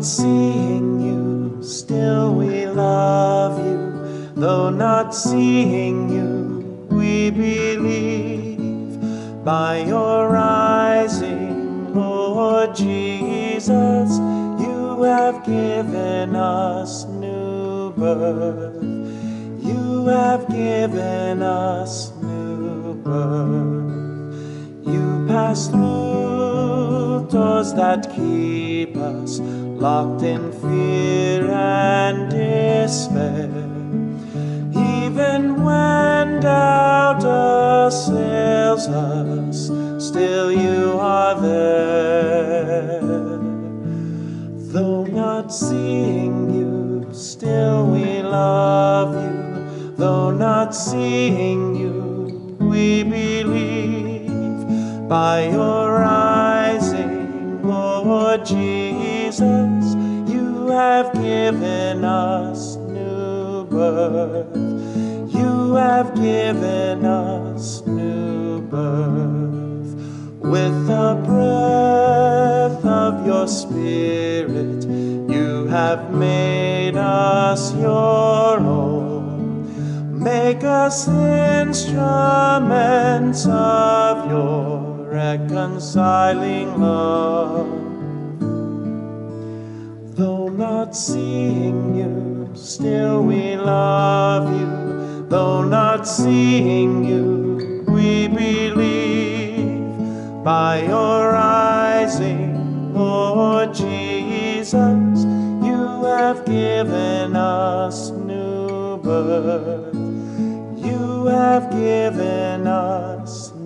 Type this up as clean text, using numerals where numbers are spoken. not seeing you, still we love you. Though not seeing you, we believe. By your rising, Lord Jesus, you have given us new birth. You have given us new birth. You pass through doors that keep us locked in fear and despair. Even when doubt assails us, still you are there. Though not seeing you, still we love you. Though not seeing you, we believe. By your rising, Lord Jesus, you have given us new birth. You have given us new birth. With the breath of your Spirit, you have made us your own. Make us instruments of your reconciling love. Though not seeing you, still we love you. Though not seeing you, we believe. By your rising, Lord Jesus, you have given us new birth. You have given us